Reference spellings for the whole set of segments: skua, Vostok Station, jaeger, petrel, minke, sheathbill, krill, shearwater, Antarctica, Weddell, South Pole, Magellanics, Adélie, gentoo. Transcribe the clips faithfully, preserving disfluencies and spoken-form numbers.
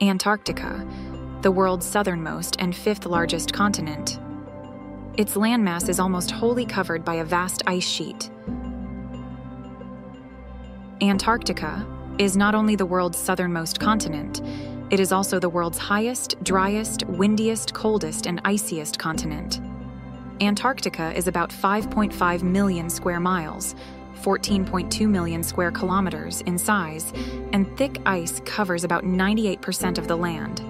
Antarctica, the world's southernmost and fifth largest continent. Its landmass is almost wholly covered by a vast ice sheet. Antarctica is not only the world's southernmost continent, it is also the world's highest, driest, windiest, coldest, and iciest continent. Antarctica is about five point five million square miles, fourteen point two million square kilometers in size, and thick ice covers about ninety-eight percent of the land.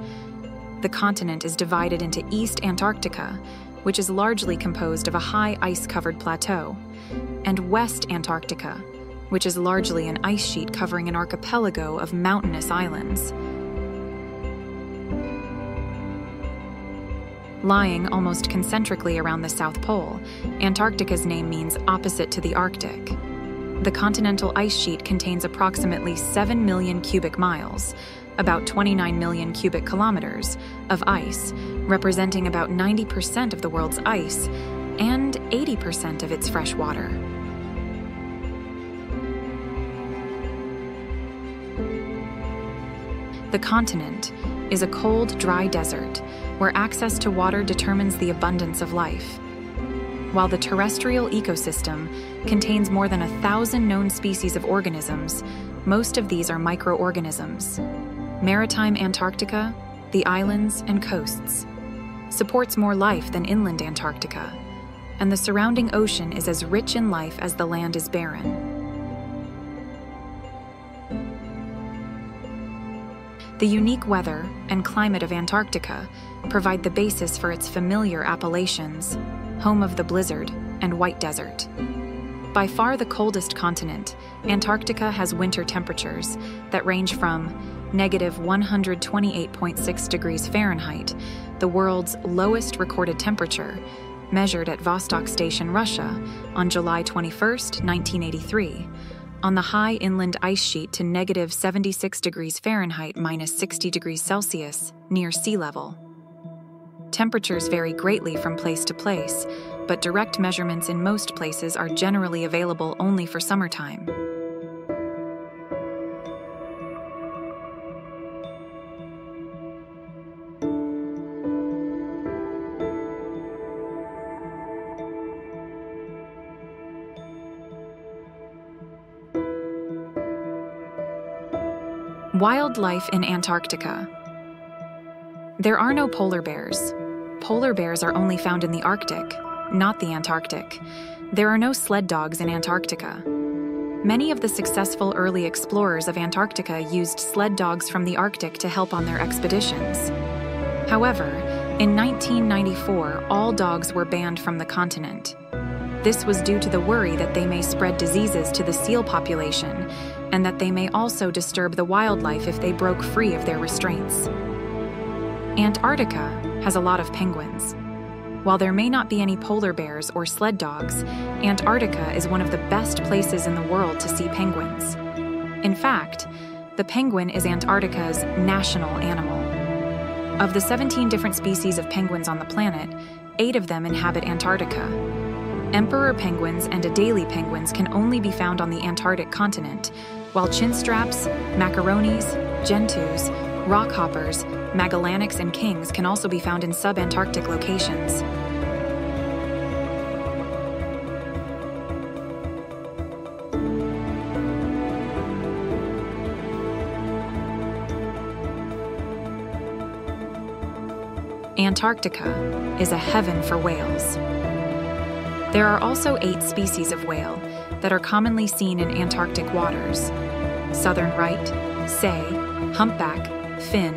The continent is divided into East Antarctica, which is largely composed of a high ice-covered plateau, and West Antarctica, which is largely an ice sheet covering an archipelago of mountainous islands. Lying almost concentrically around the South Pole, Antarctica's name means opposite to the Arctic. The continental ice sheet contains approximately seven million cubic miles, about twenty-nine million cubic kilometers, of ice, representing about ninety percent of the world's ice and eighty percent of its fresh water. The continent is a cold, dry desert where access to water determines the abundance of life. While the terrestrial ecosystem contains more than a thousand known species of organisms, most of these are microorganisms. Maritime Antarctica, the islands and coasts, supports more life than inland Antarctica, and the surrounding ocean is as rich in life as the land is barren. The unique weather and climate of Antarctica provide the basis for its familiar appellations, home of the blizzard and white desert. By far the coldest continent, Antarctica has winter temperatures that range from negative one hundred twenty-eight point six degrees Fahrenheit, the world's lowest recorded temperature, measured at Vostok Station, Russia, on July twenty-first, nineteen eighty-three, on the high inland ice sheet to negative seventy-six degrees Fahrenheit minus sixty degrees Celsius near sea level. Temperatures vary greatly from place to place, but direct measurements in most places are generally available only for summertime. Wildlife in Antarctica. There are no polar bears. Polar bears are only found in the Arctic, not the Antarctic. There are no sled dogs in Antarctica. Many of the successful early explorers of Antarctica used sled dogs from the Arctic to help on their expeditions. However, in nineteen ninety-four, all dogs were banned from the continent. This was due to the worry that they may spread diseases to the seal population and that they may also disturb the wildlife if they broke free of their restraints. Antarctica has a lot of penguins. While there may not be any polar bears or sled dogs, Antarctica is one of the best places in the world to see penguins. In fact, the penguin is Antarctica's national animal. Of the seventeen different species of penguins on the planet, eight of them inhabit Antarctica. Emperor penguins and Adélie penguins can only be found on the Antarctic continent, while chinstraps, macaronis, gentoos, rockhoppers, Magellanics, and kings can also be found in sub-Antarctic locations. Antarctica is a heaven for whales. There are also eight species of whale that are commonly seen in Antarctic waters: southern right, sei, humpback, fin,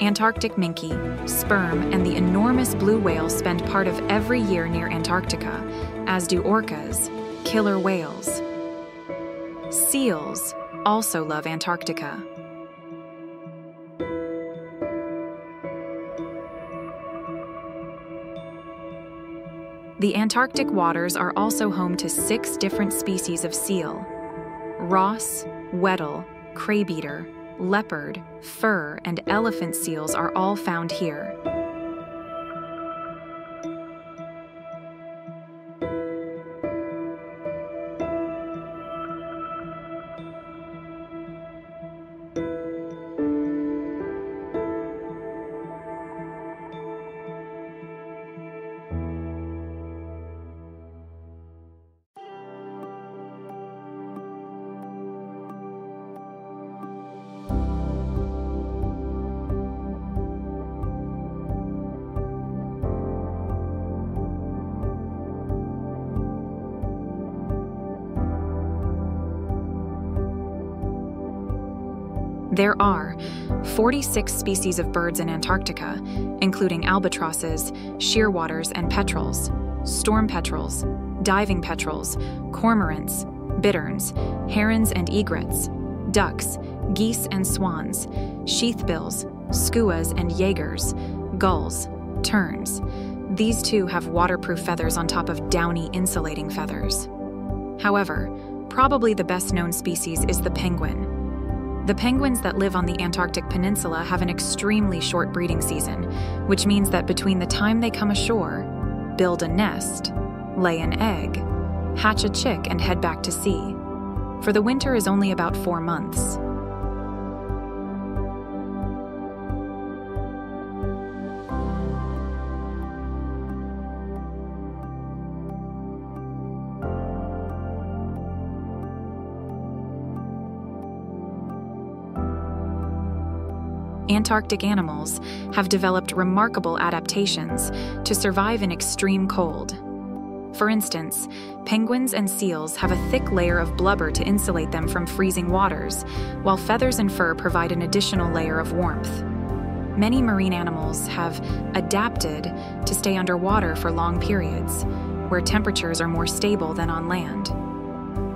Antarctic minke, sperm, and the enormous blue whale spend part of every year near Antarctica, as do orcas, killer whales. Seals also love Antarctica. The Antarctic waters are also home to six different species of seal: Ross, Weddell, Crabeater, leopard, fur, and elephant seals are all found here. There are forty-six species of birds in Antarctica, including albatrosses, shearwaters and petrels, storm petrels, diving petrels, cormorants, bitterns, herons and egrets, ducks, geese and swans, sheathbills, skuas and jaegers, gulls, terns. These too have waterproof feathers on top of downy insulating feathers. However, probably the best known species is the penguin. The penguins that live on the Antarctic Peninsula have an extremely short breeding season, which means that between the time they come ashore, build a nest, lay an egg, hatch a chick and head back to sea, for the winter is only about four months. Antarctic animals have developed remarkable adaptations to survive in extreme cold. For instance, penguins and seals have a thick layer of blubber to insulate them from freezing waters, while feathers and fur provide an additional layer of warmth. Many marine animals have adapted to stay underwater for long periods, where temperatures are more stable than on land.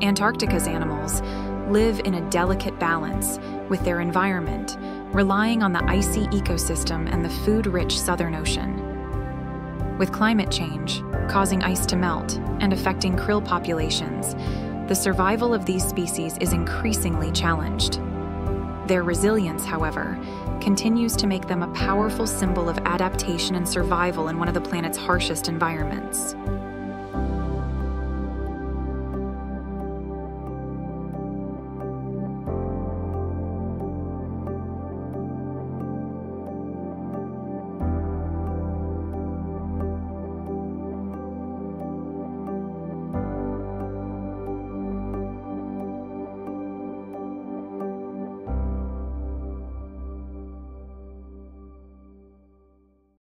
Antarctica's animals live in a delicate balance with their environment, relying on the icy ecosystem and the food-rich Southern Ocean. With climate change causing ice to melt and affecting krill populations, the survival of these species is increasingly challenged. Their resilience, however, continues to make them a powerful symbol of adaptation and survival in one of the planet's harshest environments.